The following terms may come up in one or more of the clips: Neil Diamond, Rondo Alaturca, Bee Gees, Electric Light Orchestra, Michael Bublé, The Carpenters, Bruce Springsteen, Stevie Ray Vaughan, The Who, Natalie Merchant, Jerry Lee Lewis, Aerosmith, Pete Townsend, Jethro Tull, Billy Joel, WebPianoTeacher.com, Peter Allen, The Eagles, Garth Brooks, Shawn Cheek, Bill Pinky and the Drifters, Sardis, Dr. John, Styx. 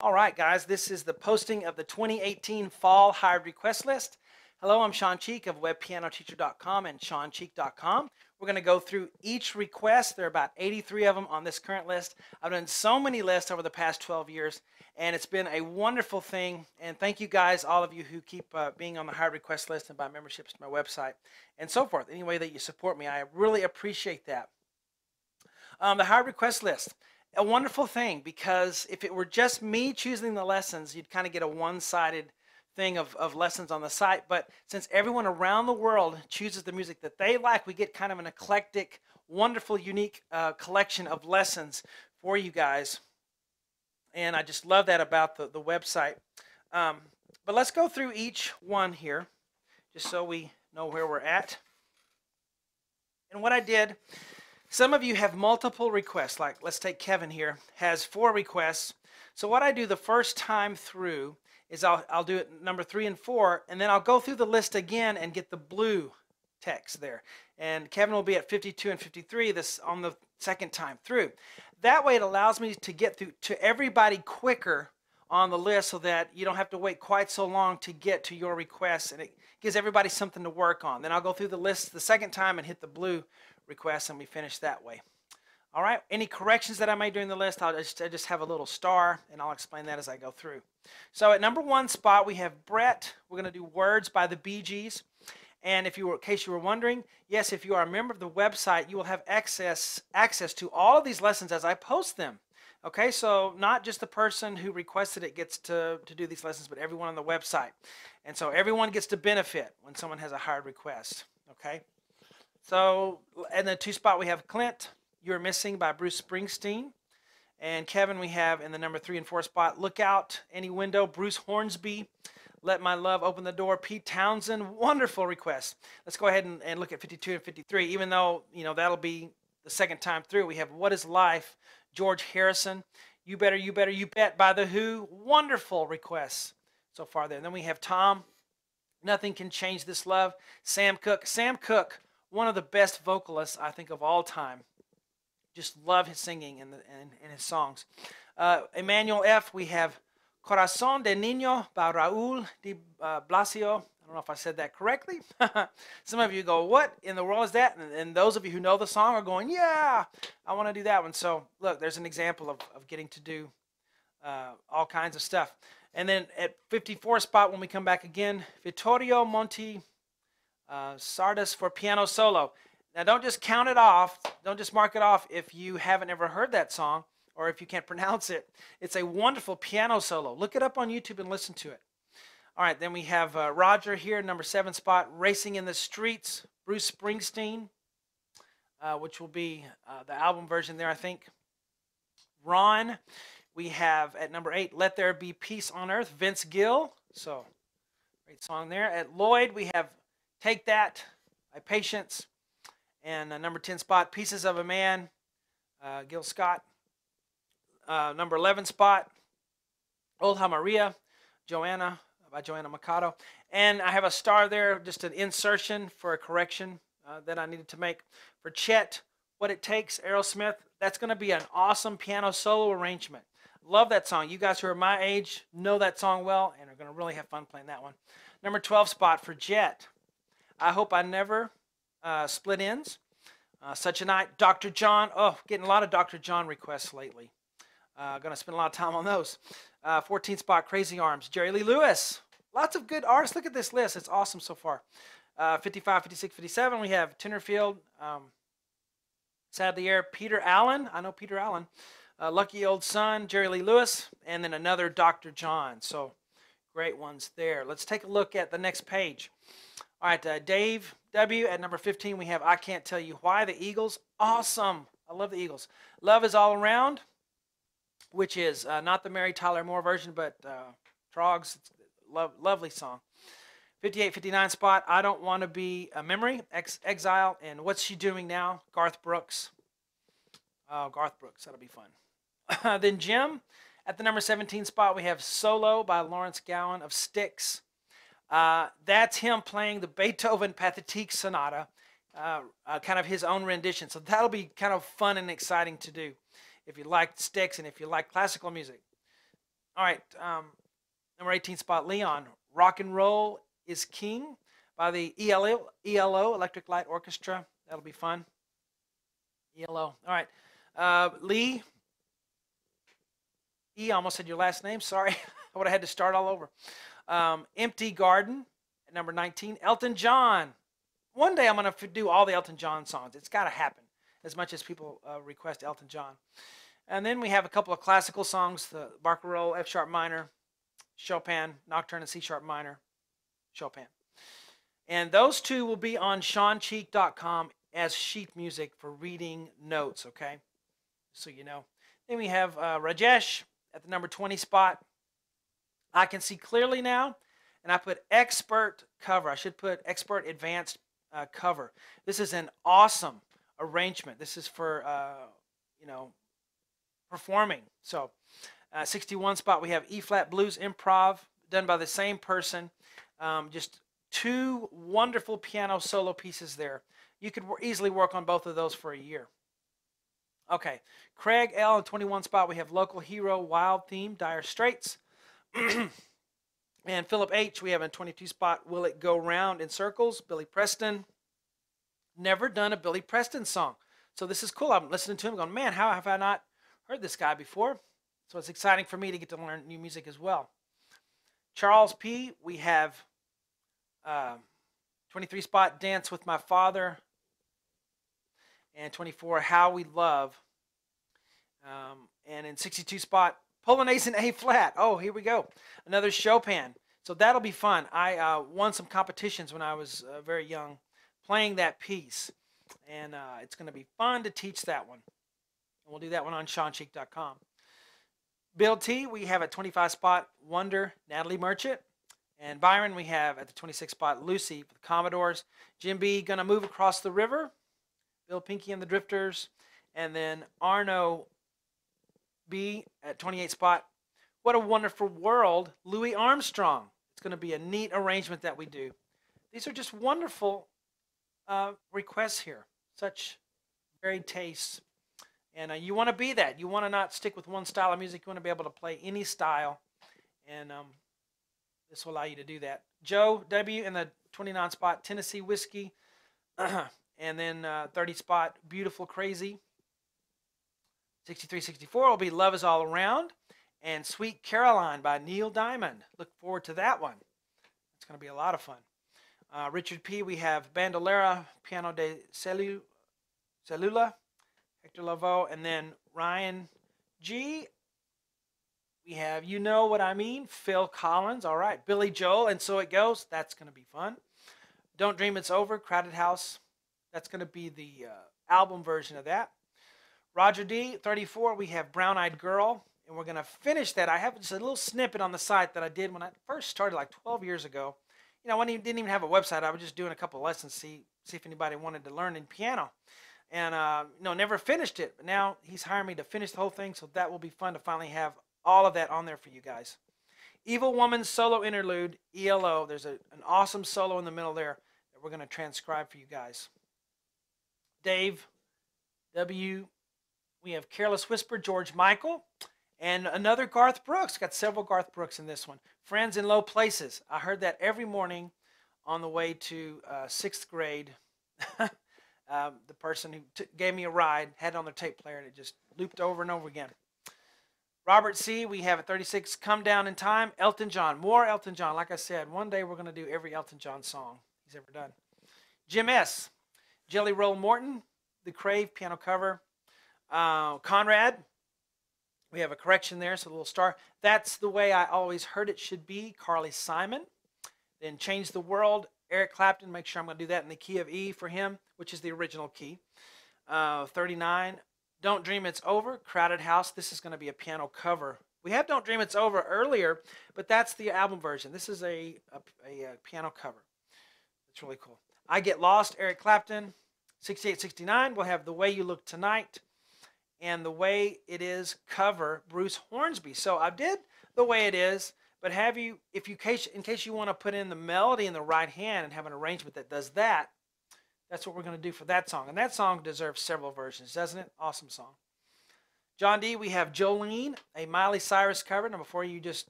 All right, guys, this is the posting of the 2018 Fall Hired Request List. Hello, I'm Shawn Cheek of WebPianoTeacher.com and seancheek.com. We're going to go through each request. There are about 83 of them on this current list. I've done so many lists over the past 12 years, and it's been a wonderful thing. And thank you guys, all of you who keep being on the Hired Request List and buy memberships to my website and so forth. Any way that you support me, I really appreciate that. The Hired Request List. A wonderful thing, because if it were just me choosing the lessons, you'd kind of get a one-sided thing of lessons on the site. But since everyone around the world chooses the music that they like, we get kind of an eclectic, wonderful, unique collection of lessons for you guys. And I just love that about the website. But let's go through each one here, just so we know where we're at. And what I did... Some of you have multiple requests, like let's take Kevin here, has 4 requests. So what I do the first time through is I'll do it number 3 and 4, and then I'll go through the list again and get the blue text there. And Kevin will be at 52 and 53 this on the second time through. That way it allows me to get through to everybody quicker on the list, so that you don't have to wait quite so long to get to your requests, and it gives everybody something to work on. Then I'll go through the list the second time and hit the blue requests, and we finish that way. All right, any corrections that I made during the list, I just have a little star, and I'll explain that as I go through. So at number 1 spot, we have Brett. We're going to do Words by the Bee Gees. And if you were, in case you were wondering, yes, if you are a member of the website, you will have access to all of these lessons as I post them. Okay, so not just the person who requested it gets to do these lessons, but everyone on the website. And so everyone gets to benefit when someone has a hired request. Okay, so in the 2 spot we have Clint, You're Missing by Bruce Springsteen. And Kevin, we have in the number 3 and 4 spot, Look Out Any Window, Bruce Hornsby. Let My Love Open the Door, Pete Townsend. Wonderful request. Let's go ahead and look at 52 and 53, even though, you know, that'll be the second time through. We have What Is Life, George Harrison. You Better, You Better, You Bet by The Who. Wonderful requests so far there. And then we have Tom, Nothing Can Change This Love. Sam Cooke. Sam Cooke, one of the best vocalists, I think, of all time. Just love his singing and his songs. Emmanuel F., we have Corazón de Niño by Raúl de Blasio. I don't know if I said that correctly. Some of you go, what in the world is that? And those of you who know the song are going, yeah, I want to do that one. So look, there's an example of getting to do all kinds of stuff. And then at 54 spot, when we come back again, Vittorio Monti, Sardis for Piano Solo. Now don't just count it off. Don't just mark it off if you haven't ever heard that song or if you can't pronounce it. It's a wonderful piano solo. Look it up on YouTube and listen to it. All right, then we have Roger here, number 7 spot, Racing in the Streets, Bruce Springsteen, which will be the album version there, I think. Ron, we have at number 8, Let There Be Peace on Earth, Vince Gill. So, great song there. At Lloyd, we have Take That by Patience. And number 10 spot, Pieces of a Man, Gil Scott. Number 11 spot, Olja Maria, Joanna by Joanna Mikado. And I have a star there, just an insertion for a correction that I needed to make. For Chet, What It Takes, Aerosmith. That's going to be an awesome piano solo arrangement. Love that song. You guys who are my age know that song well and are going to really have fun playing that one. Number 12 spot for Jet, I Hope I Never Split Ends. Such a Night, Dr. John. Oh, getting a lot of Dr. John requests lately. Going to spend a lot of time on those. 14 spot, Crazy Arms, Jerry Lee Lewis. Lots of good artists. Look at this list. It's awesome so far. 55, 56, 57, we have Tenterfield, Sad the Air, Peter Allen. I know Peter Allen. Lucky Old Son, Jerry Lee Lewis, and then another Dr. John. So great ones there. Let's take a look at the next page. All right, Dave W. At number 15, we have I Can't Tell You Why, the Eagles. Awesome. I love the Eagles. Love Is All Around, which is not the Mary Tyler Moore version, but Trogs. It's a lovely song. 58, 59 spot, I Don't Want to Be a Memory, Exile, and What's She Doing Now, Garth Brooks. Oh, Garth Brooks, that'll be fun. Then Jim, at the number 17 spot, we have Solo by Lawrence Gowan of Styx. That's him playing the Beethoven Pathetique Sonata, kind of his own rendition. So that'll be kind of fun and exciting to do, if you like Styx and if you like classical music. All right, number 18 spot, Leon. Rock and Roll is King by the ELO, Electric Light Orchestra. That'll be fun. ELO. All right. Lee. E, almost said your last name. Sorry. I would have had to start all over. Empty Garden at number 19. Elton John. One day I'm going to do all the Elton John songs. It's got to happen as much as people request Elton John. And then we have a couple of classical songs, the Barcarolle, F-sharp minor, Chopin, Nocturne in C-sharp minor, Chopin. And those two will be on seancheek.com as sheet music for reading notes, okay? So you know. Then we have Rajesh at the number 20 spot. I can see clearly now, and I put expert cover. I should put expert advanced cover. This is an awesome arrangement. This is for, you know, performing. So 61 spot, we have E-flat Blues Improv, done by the same person. Just two wonderful piano solo pieces there. You could easily work on both of those for a year. Okay, Craig L. in 21 spot, we have Local Hero, Wild Theme, Dire Straits. And Philip H. we have in 22 spot, Will It Go Round in Circles, Billy Preston. Never done a Billy Preston song. So this is cool. I'm listening to him going, man, how have I not heard this guy before? So it's exciting for me to get to learn new music as well. Charles P., we have 23 spot, Dance With My Father. And 24, How We Love. And in 62 spot, Polonaise in A-flat. Oh, here we go. Another Chopin. So that'll be fun. I won some competitions when I was very young playing that piece. And it's going to be fun to teach that one. And we'll do that one on seancheek.com. Bill T., we have at 25 spot, Wonder, Natalie Merchant. And Byron, we have at the 26 spot, Lucy for the Commodores. Jim B., Gonna Move Across the River. Bill Pinky and the Drifters. And then Arno B. at 28 spot. What a Wonderful World, Louis Armstrong. It's going to be a neat arrangement that we do. These are just wonderful requests here. Such varied tastes. And you want to be that. You want to not stick with one style of music. You want to be able to play any style. And this will allow you to do that. Joe W. in the 29 spot, Tennessee Whiskey. And then 30 spot, Beautiful Crazy. 63, 64 will be Love Is All Around. And Sweet Caroline by Neil Diamond. Look forward to that one. It's going to be a lot of fun. Richard P., we have Bandolera, Piano de Cellula, Hector Lavoe. And then Ryan G., we have You Know What I Mean, Phil Collins. All right, Billy Joel, And So It Goes. That's going to be fun. Don't Dream It's Over, Crowded House. That's going to be the album version of that. Roger D, 34, we have Brown Eyed Girl, and we're going to finish that. I have just a little snippet on the site that I did when I first started like 12 years ago. You know, I didn't even have a website. I was just doing a couple of lessons, see if anybody wanted to learn in piano. And, you know, never finished it. But now he's hiring me to finish the whole thing, so that will be fun to finally have all of that on there for you guys. Evil Woman Solo Interlude, ELO. There's an awesome solo in the middle there that we're going to transcribe for you guys. Dave W. We have Careless Whisper, George Michael, and another Garth Brooks. Got several Garth Brooks in this one. Friends in Low Places. I heard that every morning on the way to sixth grade. The person who gave me a ride had it on their tape player, and it just looped over and over again. Robert C., we have at 36, Come Down in Time, Elton John. More Elton John. Like I said, one day we're going to do every Elton John song he's ever done. Jim S., Jelly Roll Morton, The Crave, piano cover. Conrad, we have a correction there, so a little star. That's the way I always heard it should be, Carly Simon. Then Change the World, Eric Clapton. Make sure I'm going to do that in the key of E for him, which is the original key. 39, Don't Dream It's Over, Crowded House. This is going to be a piano cover. We had Don't Dream It's Over earlier, but that's the album version. This is a piano cover. It's really cool. I Get Lost, Eric Clapton. 68, 69, we'll have The Way You Look Tonight. And The Way It Is cover, Bruce Hornsby. So I did The Way It Is, but have you, in case you want to put in the melody in the right hand and have an arrangement that does that, that's what we're going to do for that song. And that song deserves several versions, doesn't it? Awesome song. John D, we have Jolene, a Miley Cyrus cover. Now, before you just,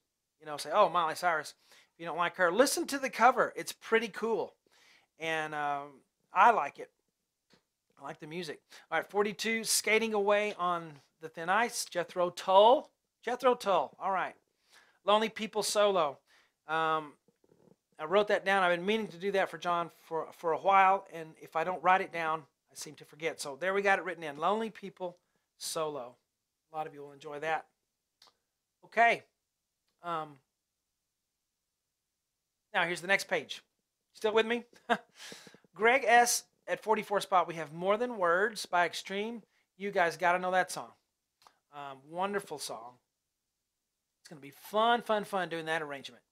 say, oh, Miley Cyrus, if you don't like her, listen to the cover. It's pretty cool. And I like it. I like the music. All right, 42, Skating Away on the Thin Ice, Jethro Tull. Jethro Tull, all right. Lonely People Solo. I wrote that down. I've been meaning to do that for John for a while, and if I don't write it down, I seem to forget. So there we got it written in, Lonely People Solo. A lot of you will enjoy that. Okay. Now here's the next page. Still with me? Greg S. At 44 spot, we have More Than Words by Extreme. You guys got to know that song. Wonderful song. It's going to be fun, fun, fun doing that arrangement.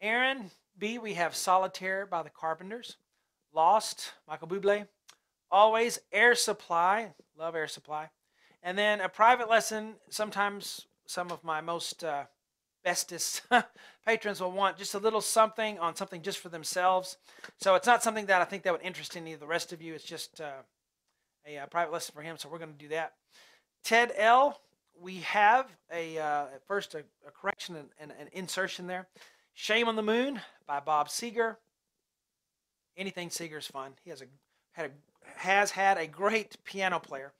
Aaron B, we have Solitaire by the Carpenters. Lost, Michael Bublé. Always, Air Supply. Love Air Supply. And then A Private Lesson. Sometimes some of my most bestest patrons will want just a little something on something just for themselves. So it's not something that I think that would interest any of the rest of you. It's just a private lesson for him, so we're going to do that. Ted L, we have first a correction and an insertion there. Shame on the Moon by Bob Seger. Anything Seger's fun. He has had a great piano player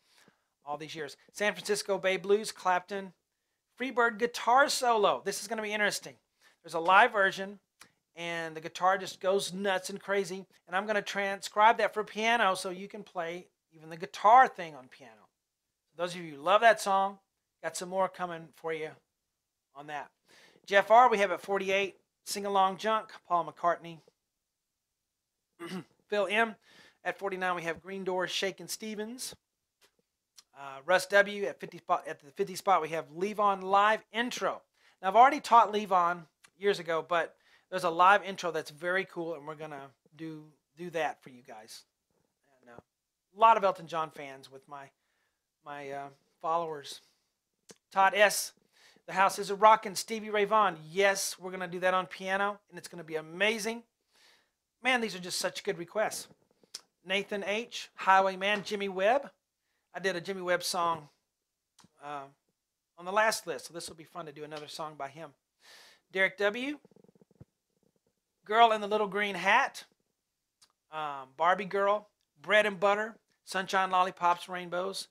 all these years. San Francisco Bay Blues, Clapton. Freebird guitar solo. This is going to be interesting. There's a live version, and the guitar just goes nuts and crazy. And I'm going to transcribe that for piano so you can play even the guitar thing on piano. Those of you who love that song, got some more coming for you on that. Jeff R, we have at 48, Sing Along Junk, Paul McCartney. Phil M, at 49, we have Green Door's Shakin' Stevens. Russ W, at the 50 spot, we have Levon Live Intro. Now, I've already taught Levon years ago, but there's a live intro that's very cool, and we're going to do that for you guys. And, a lot of Elton John fans with my followers. Todd S, The House is a Rockin', Stevie Ray Vaughan. Yes, we're going to do that on piano, and it's going to be amazing. Man, these are just such good requests. Nathan H, Highwayman, Jimmy Webb. I did a Jimmy Webb song on the last list, so this will be fun to do another song by him. Derek W. Girl in the Little Green Hat. Barbie Girl. Bread and Butter. Sunshine, Lollipops, Rainbows.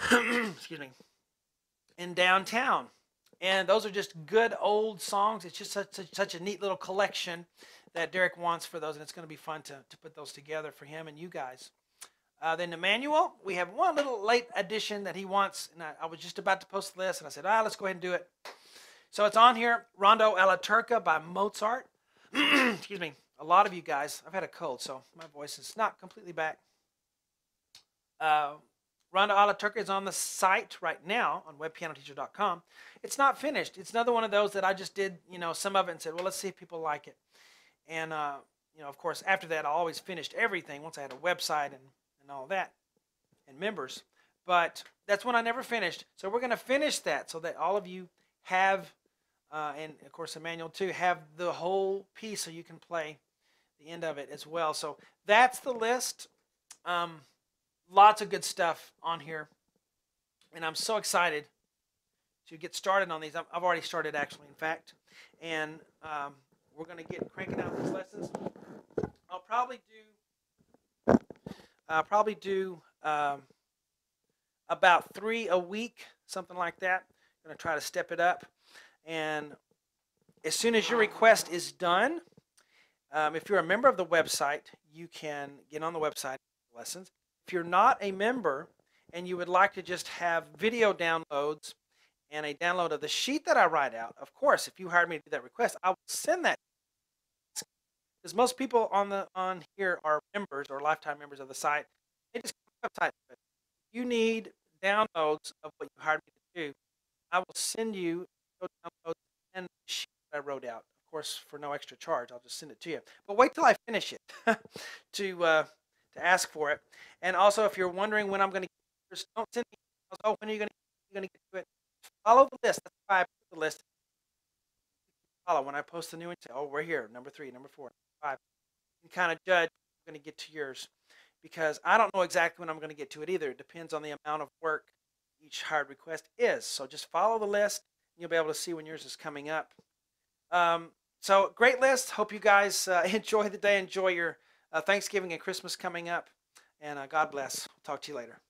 Excuse me. And Downtown. And those are just good old songs. It's just such a neat little collection that Derek wants for those, and it's going to be fun to put those together for him and you guys. Then Emmanuel, we have one little late addition that he wants, and I was just about to post the list, and I said, let's go ahead and do it. So it's on here, Rondo Alaturca by Mozart. Excuse me, a lot of you guys, I've had a cold, so my voice is not completely back. Rondo Alaturca is on the site right now on WebPianoTeacher.com. It's not finished. It's another one of those that I just did, some of it and said, well, let's see if people like it. And, of course, after that, I always finished everything once I had a website and all that, and members, but that's one I never finished, so we're going to finish that so that all of you have, and of course Emmanuel too, have the whole piece so you can play the end of it as well. So that's the list. Lots of good stuff on here, and I'm so excited to get started on these. I've already started, actually, in fact, and we're going to get cranking out these lessons. I'll probably do about 3 a week, something like that. I'm going to try to step it up. And as soon as your request is done, if you're a member of the website, you can get on the website lessons. If you're not a member and you would like to just have video downloads and a download of the sheet that I write out, of course, if you hired me to do that request, I will send that. Because most people on here are members or lifetime members of the site. They just go to the website. You need downloads of what you hired me to do. I will send you downloads and the sheet that I wrote out. Of course, for no extra charge, I'll just send it to you. But wait till I finish it to ask for it. And also, if you're wondering when I'm going to get it, don't send me emails. Oh, when are you going to get to it? Follow the list. That's why I put the list. Follow when I post the new one. Say, oh, we're here. Number 3, number 4. And kind of judge I'm going to get to yours, because I don't know exactly when I'm going to get to it either. It depends on the amount of work each hard request is. So just follow the list. And you'll be able to see when yours is coming up. So great list. Hope you guys enjoy the day. Enjoy your Thanksgiving and Christmas coming up. And God bless. I'll talk to you later.